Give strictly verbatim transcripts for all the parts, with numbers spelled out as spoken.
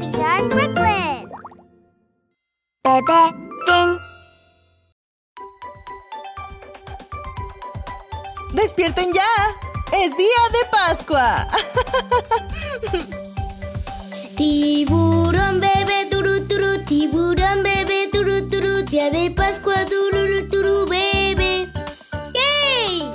Baby Shark Brooklyn. Bebé, ding. ¡Despierten ya! ¡Es día de Pascua! Tiburón bebé, turu, turu, tiburón bebé, turu, turu, día de Pascua, turu, turu, bebé. ¡Yay!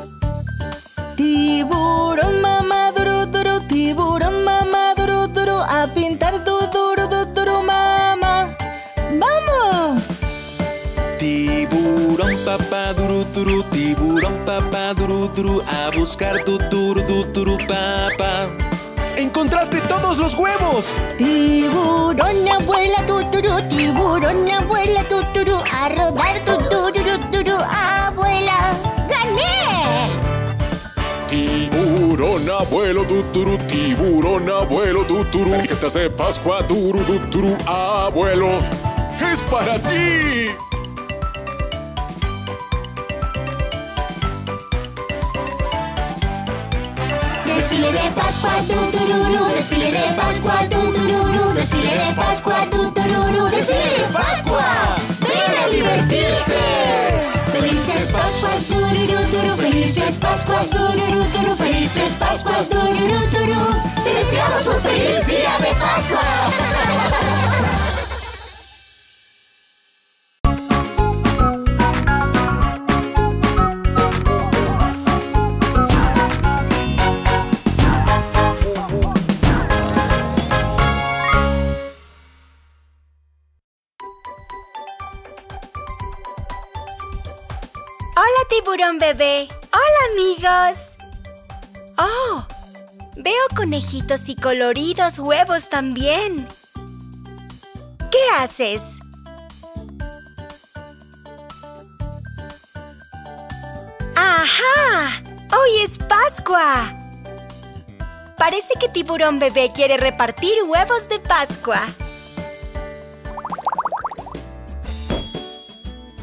Tiburón mamá, turu, turu, tiburón mamá, turu, turu, a pintar, turu, turu, turu, mamá. ¡Vamos! Tiburón papá, turu, turu, tiburón papá, turu, turu, a buscar, tu, turu, turu, turu, papá. ¡Encontraste todos los huevos! Tiburón abuela, tuturu, tiburón abuela, tuturu, a rodar, tuturu, tuturu, abuela. ¡Gané! Tiburón abuelo, tuturu, tiburón abuelo, tuturu, que te hace Pascua, duru, tuturu, abuelo. ¡Es para ti! Desfile de Pascua, tutururu, desfile de Pascua, tutururu, desfile de Pascua, tutururu, desfile de Pascua. ¡Ven a divertirte! Felices Pascuas, tururu, turu, felices Pascuas, tururu, turu, felices Pascuas, tururu, turu. Te deseamos un feliz día de Pascua. Tiburón bebé. ¡Hola, amigos! ¡Oh! Veo conejitos y coloridos huevos también. ¿Qué haces? ¡Ajá! ¡Hoy es Pascua! Parece que Tiburón bebé quiere repartir huevos de Pascua.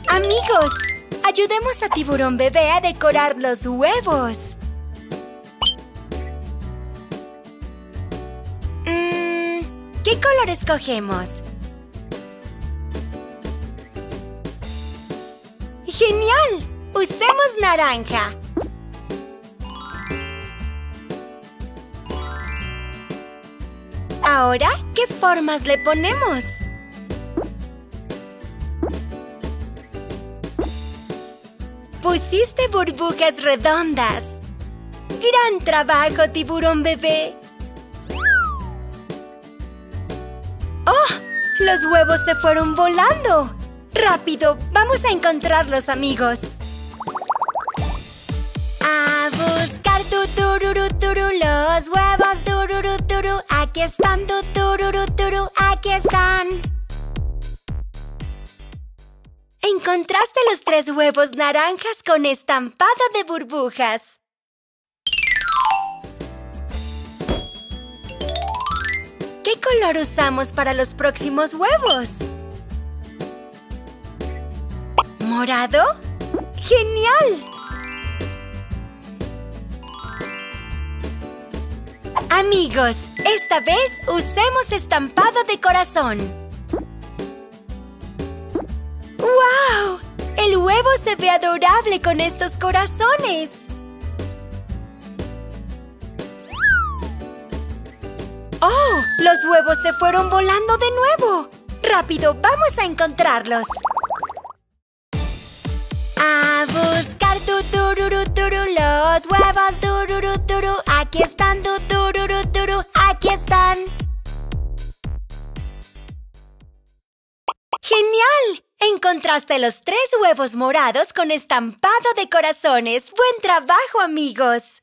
¡Amigos! Ayudemos a Tiburón Bebé a decorar los huevos. Mm, ¿qué color escogemos? ¡Genial! ¡Usemos naranja! Ahora, ¿qué formas le ponemos? ¡Pusiste burbujas redondas! ¡Gran trabajo, Tiburón Bebé! ¡Oh! ¡Los huevos se fueron volando! ¡Rápido! ¡Vamos a encontrarlos, amigos! A buscar tu tururu turu, los huevos tururu turu. Aquí están tu tururu turu, aquí están. Encontraste los tres huevos naranjas con estampado de burbujas. ¿Qué color usamos para los próximos huevos? ¿Morado? ¡Genial! Amigos, esta vez usemos estampado de corazón. ¡Wow! ¡El huevo se ve adorable con estos corazones! ¡Oh! ¡Los huevos se fueron volando de nuevo! ¡Rápido! ¡Vamos a encontrarlos! A buscar tu tururu turu, los huevos tururu turu. Aquí están tu tururu turu, aquí están. ¡Genial! Encontraste los tres huevos morados con estampado de corazones. ¡Buen trabajo, amigos!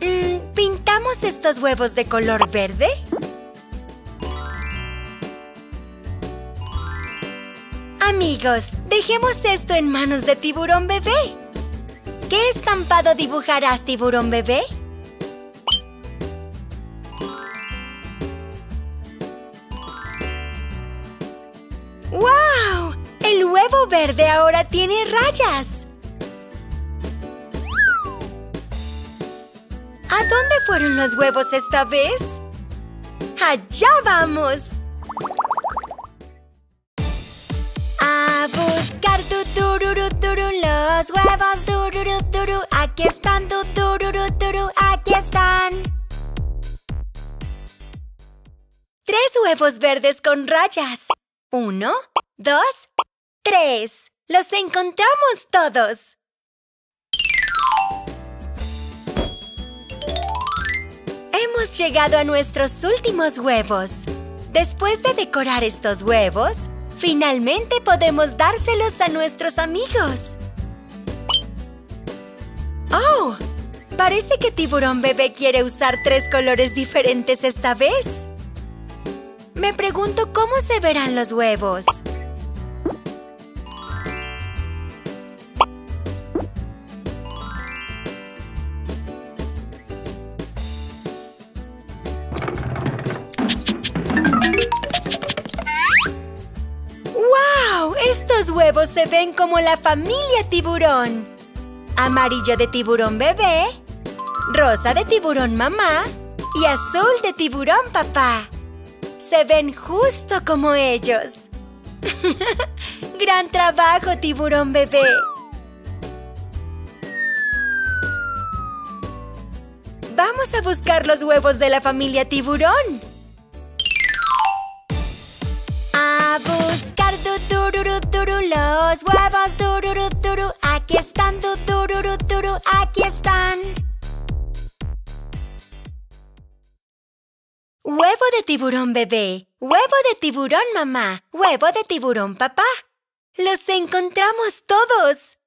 Mm, ¿pintamos estos huevos de color verde? Amigos, dejemos esto en manos de Tiburón Bebé. ¿Qué estampado dibujarás, Tiburón Bebé? ¡Wow! El huevo verde ahora tiene rayas. ¿A dónde fueron los huevos esta vez? ¡Allá vamos! A buscar tu tururu turu, los huevos tururu turu, aquí están tu tururu turu, aquí están. Tres huevos verdes con rayas. Uno, dos, tres. ¡Los encontramos todos! Hemos llegado a nuestros últimos huevos. Después de decorar estos huevos, finalmente podemos dárselos a nuestros amigos. ¡Oh! Parece que Tiburón Bebé quiere usar tres colores diferentes esta vez. Me pregunto cómo se verán los huevos. Estos huevos se ven como la familia tiburón. Amarillo de tiburón bebé, rosa de tiburón mamá y azul de tiburón papá. Se ven justo como ellos. ¡Gran trabajo, tiburón bebé! Vamos a buscar los huevos de la familia tiburón. A buscar tu tururu turu, los huevos tururu turu, aquí están tu tururu turu, aquí están. Huevo de tiburón bebé, huevo de tiburón mamá, huevo de tiburón papá. ¡Los encontramos todos!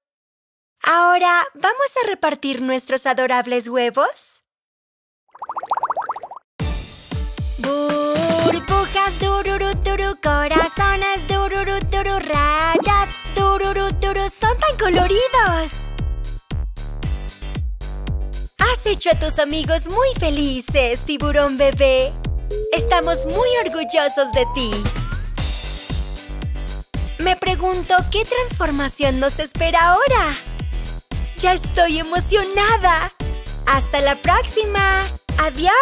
Ahora, ¿vamos a repartir nuestros adorables huevos? Burbujas tururu turu, corazones tururu turu, rayas tururu turu, son tan coloridos. Has hecho a tus amigos muy felices, tiburón bebé. Estamos muy orgullosos de ti. Me pregunto qué transformación nos espera ahora. Ya estoy emocionada. Hasta la próxima. Adiós.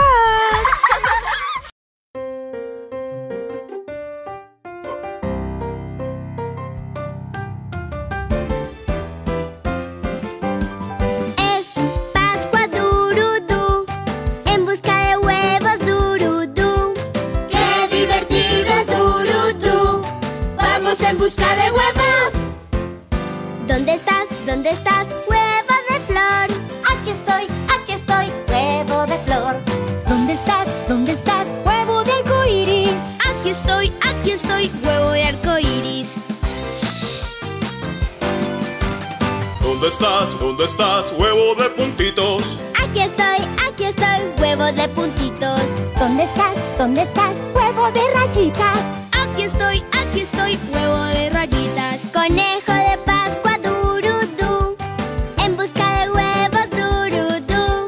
¡Busca de huevos! ¿Dónde estás? ¿Dónde estás? ¡Huevo de flor! ¡Aquí estoy! ¡Aquí estoy! ¡Huevo de flor! ¿Dónde estás? ¿Dónde estás? ¡Huevo de arcoiris! ¡Aquí estoy! ¡Aquí estoy! ¡Huevo de arcoiris! Shh. ¿Dónde estás? ¿Dónde estás? ¡Huevo de puntitos! ¡Aquí estoy! ¡Aquí estoy! ¡Huevo de puntitos! ¿Dónde estás? ¿Dónde estás? ¡Huevo de rayitas! Aquí estoy, aquí estoy, huevo de rayitas. Conejo de Pascua, durudú, en busca de huevos, durudú.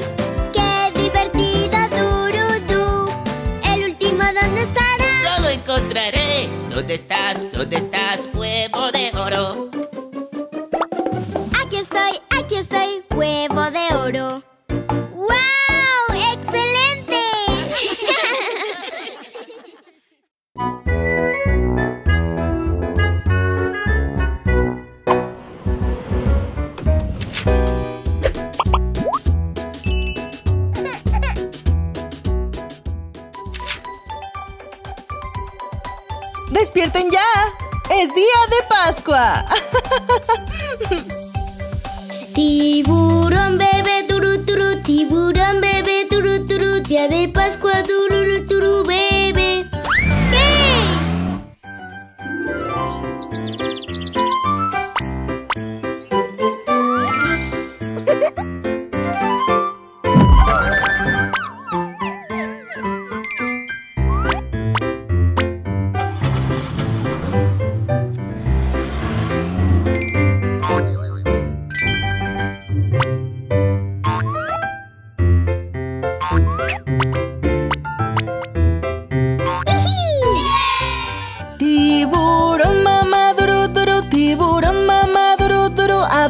¡Qué divertido, durudú! ¿El último dónde estará? ¡Yo lo encontraré! ¿Dónde estás? ¿Dónde estás? ¡Huevo de oro! Aquí estoy, aquí estoy, huevo de oro. ¡Wow! ¡Excelente! ¡Despierten ya! ¡Es día de Pascua! Tiburón bebé turu turu, tiburón bebé turu turu, día de Pascua turu turu bebé.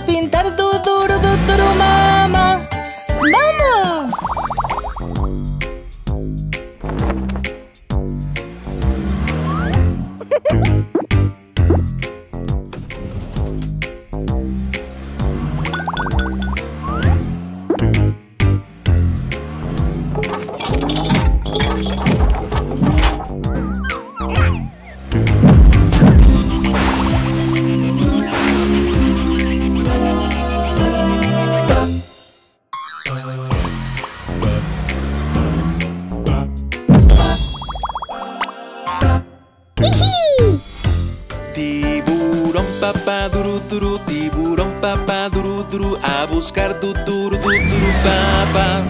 Pintar tu duro, duro, mamá. ¡Vamos! Buscar tu turu tu turu papá.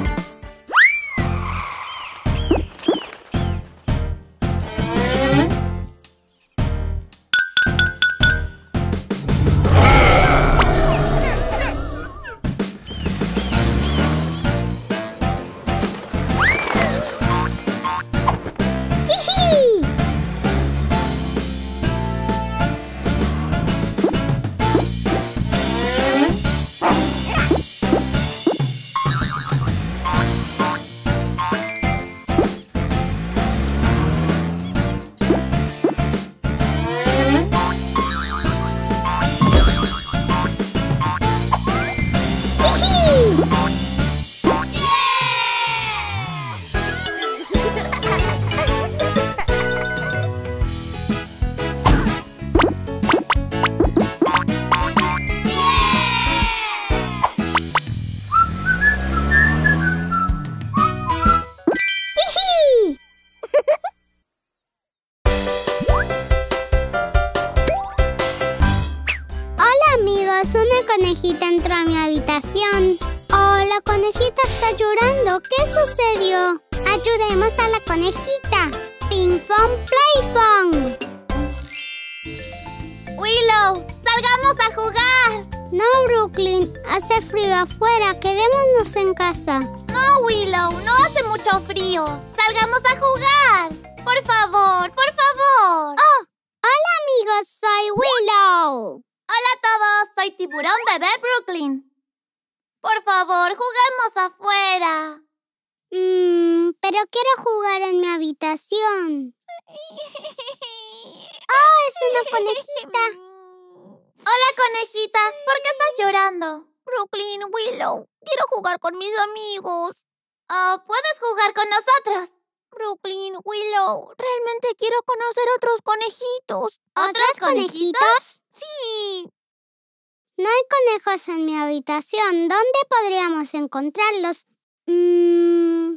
¿Dónde podríamos encontrarlos? Mm.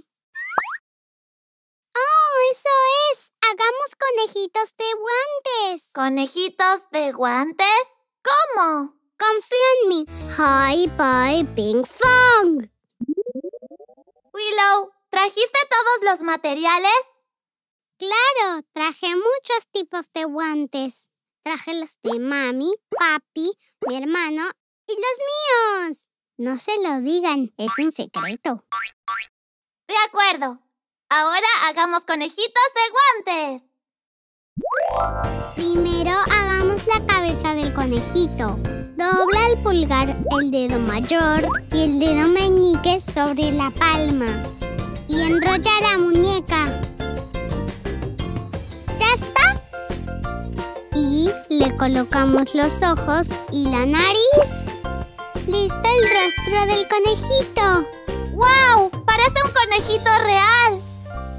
¡Oh, eso es! ¡Hagamos conejitos de guantes! ¿Conejitos de guantes? ¿Cómo? Confía en mí. ¡Hi, bye, Pinkfong! Willow, ¿trajiste todos los materiales? Claro, traje muchos tipos de guantes. Traje los de mami, papi, mi hermano... ¡Y los míos! No se lo digan, es un secreto. De acuerdo. Ahora hagamos conejitos de guantes. Primero hagamos la cabeza del conejito. Dobla el pulgar, el dedo mayor y el dedo meñique sobre la palma. Y enrolla la muñeca. ¡Ya está! Y le colocamos los ojos y la nariz. ¡Listo el rostro del conejito! ¡Wow! ¡Parece un conejito real!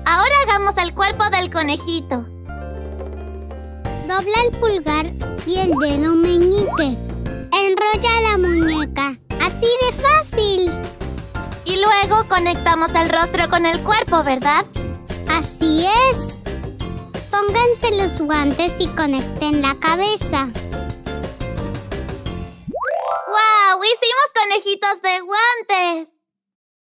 Ahora hagamos el cuerpo del conejito. Dobla el pulgar y el dedo meñique. Enrolla la muñeca. ¡Así de fácil! Y luego conectamos el rostro con el cuerpo, ¿verdad? ¡Así es! Pónganse los guantes y conecten la cabeza. ¡Wow! ¡Hicimos conejitos de guantes!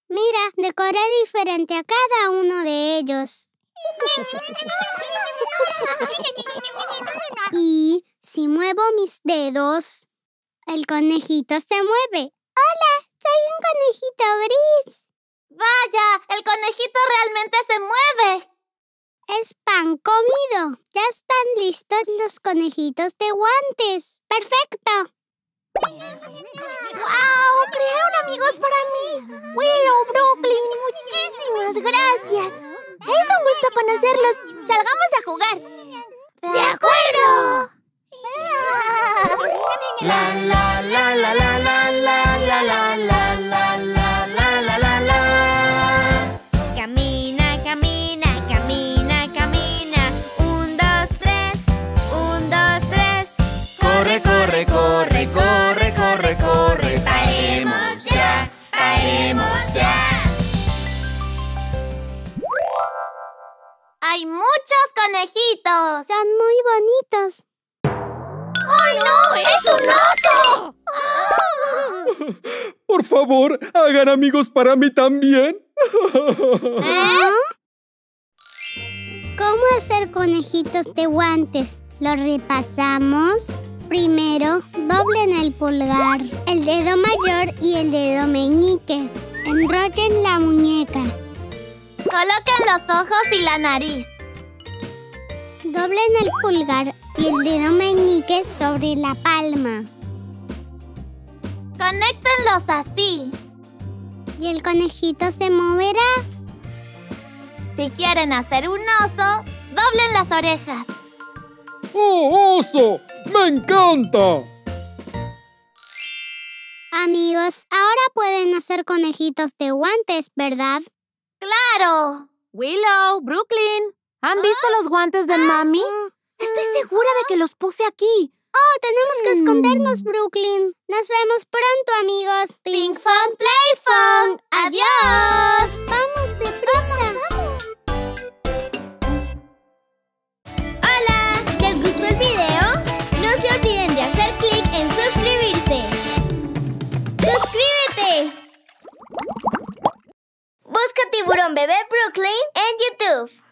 Mira, decoré diferente a cada uno de ellos. Y si muevo mis dedos, el conejito se mueve. ¡Hola! ¡Soy un conejito gris! ¡Vaya! ¡El conejito realmente se mueve! ¡Es pan comido! ¡Ya están listos los conejitos de guantes! ¡Perfecto! ¡Wow! ¡Crearon amigos para mí! ¡Willow, Brooklyn! ¡Muchísimas gracias! ¡Es un gusto conocerlos! ¡Salgamos a jugar! ¡De acuerdo! La la la la la la la la la la la la la la la la. Camina, camina, camina. ¡Hay muchos conejitos! Son muy bonitos. ¡Ay, no! ¡Es un oso! Por favor, hagan amigos para mí también. ¿Eh? ¿Cómo hacer conejitos de guantes? ¿Los repasamos? Primero, doblen el pulgar, el dedo mayor y el dedo meñique. Enrollen la muñeca. Coloquen los ojos y la nariz. Doblen el pulgar y el dedo meñique sobre la palma. Conéctenlos así. Y el conejito se moverá. Si quieren hacer un oso, doblen las orejas. ¡Oh, oso! ¡Me encanta! Amigos, ahora pueden hacer conejitos de guantes, ¿verdad? ¡Claro! Willow, Brooklyn, ¿han ¿Ah? visto los guantes de ah, mami? Ah, Estoy segura ah, de que los puse aquí. ¡Oh, tenemos que escondernos, mm. Brooklyn! ¡Nos vemos pronto, amigos! ¡Pinkfong, Playfong! ¡Adiós! ¡Vamos, deprisa! Vamos, vamos. ¡Hola! ¿Les gustó el video? No se olviden de hacer clic en suscribirse. ¡Suscríbete! Busca Tiburón Bebé Brooklyn en YouTube.